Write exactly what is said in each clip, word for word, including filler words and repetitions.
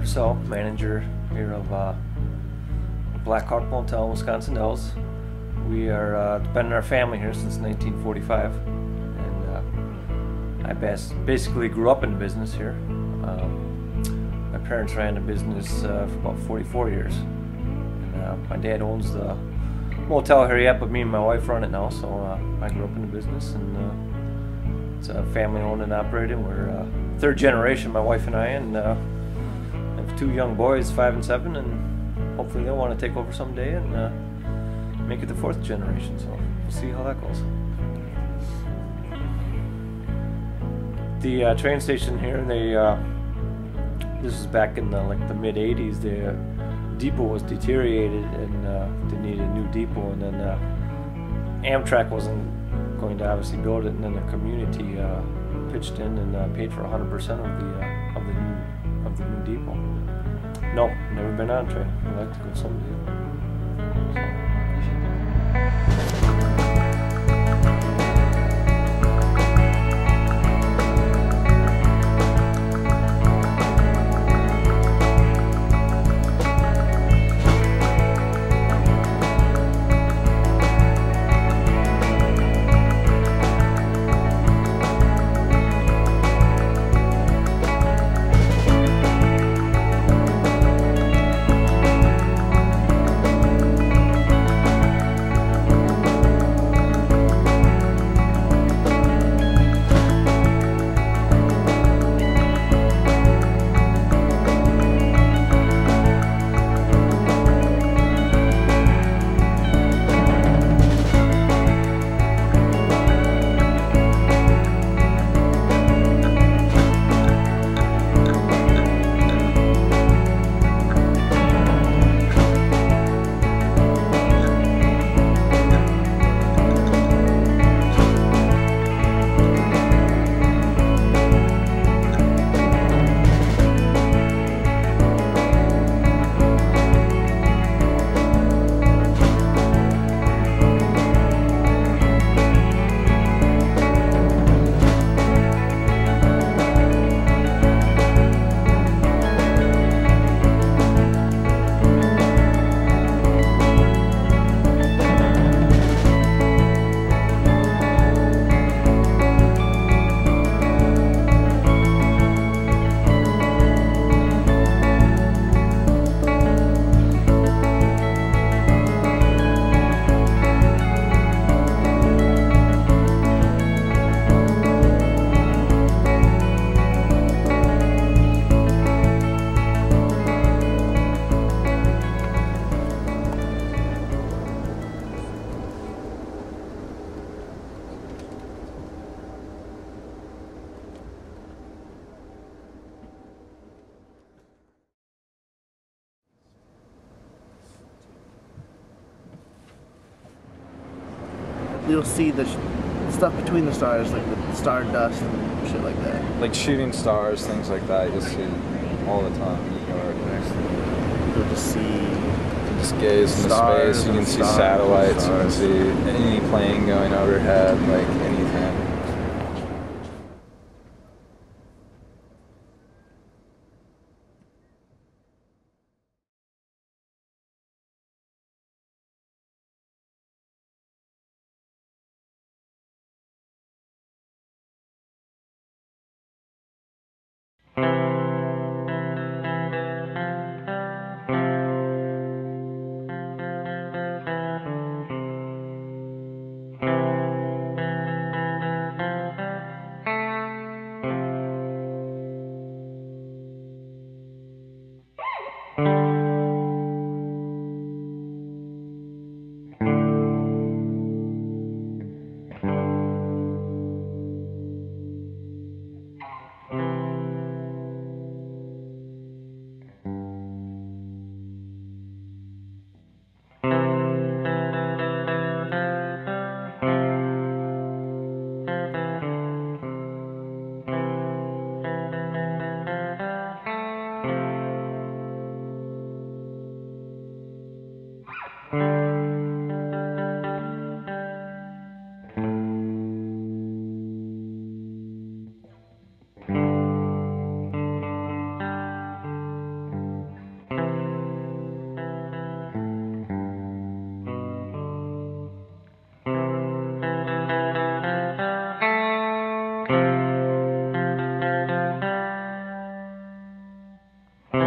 Patrick Cassell, manager here of uh, Black Hawk Motel in Wisconsin Dells. We are uh, been in our family here since nineteen forty-five, and uh, I basically grew up in the business here. Um, my parents ran the business uh, for about forty-four years. And, uh, my dad owns the motel here yet, but me and my wife run it now, so uh, I grew up in the business, and uh, it's uh, family owned and operated. We're uh, third generation, my wife and I, and uh, I have two young boys, five and seven, and hopefully they'll want to take over someday and uh, make it the fourth generation, so we'll see how that goes. The uh, train station here, they uh, this was back in the, like the mid eighties, the uh, depot was deteriorated and uh, they needed a new depot, and then uh, Amtrak wasn't going to obviously build it, and then the community uh, pitched in and uh, paid for one hundred percent of the uh, of the new of the new depot. No, never been on train. I'd like to go someday. So. You'll see the sh stuff between the stars, like the star dust and shit like that. Like shooting stars, things like that, you'll see all the time in New York. You'll just see... You just gaze into space, you can see satellites, you can see any plane going overhead, like anything. I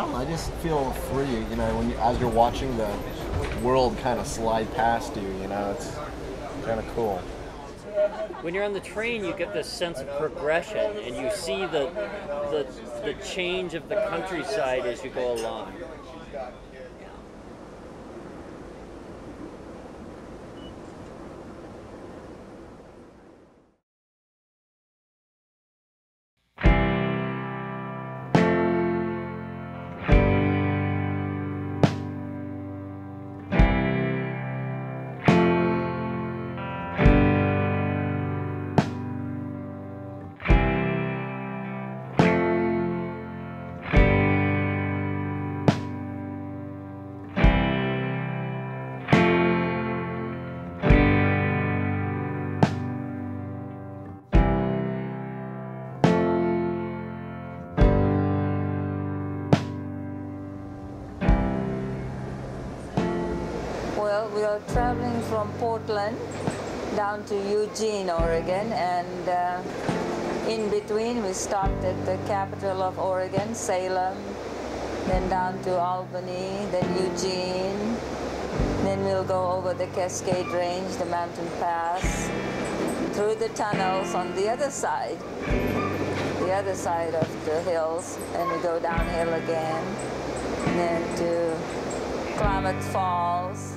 don't know, I just feel free, you know, when you, as you're watching the world kind of slide past you, you know, it's kind of cool. When you're on the train, you get this sense of progression, and you see the, the, the change of the countryside as you go along. We are traveling from Portland down to Eugene, Oregon, and uh, in between we stopped at the capital of Oregon, Salem, then down to Albany, then Eugene, then we'll go over the Cascade Range, the mountain pass, through the tunnels on the other side, the other side of the hills, and we go downhill again, and then to Klamath Falls.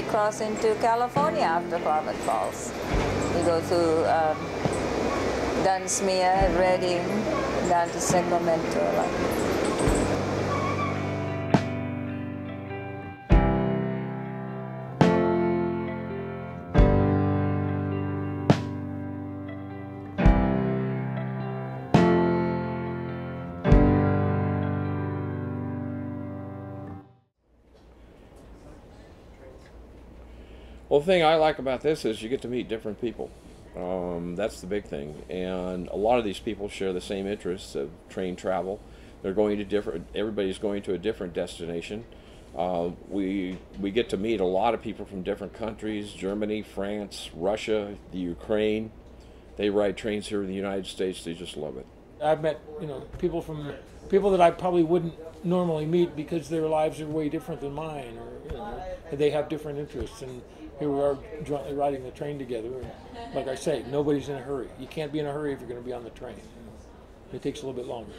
he crossed into California after Parmouth Falls. He goes through um, Dunsmuir, Redding, down to Sacramento. Like. Well, the thing I like about this is you get to meet different people. Um, that's the big thing. And a lot of these people share the same interests of train travel. They're going to different, everybody's going to a different destination. Uh, we, we get to meet a lot of people from different countries, Germany, France, Russia, the Ukraine. They ride trains here in the United States. They just love it. I've met, you know, people from, people that I probably wouldn't normally meet because their lives are way different than mine, or you know, they have different interests. And here we are jointly riding the train together. And like I say, nobody's in a hurry. You can't be in a hurry if you're going to be on the train. It takes a little bit longer.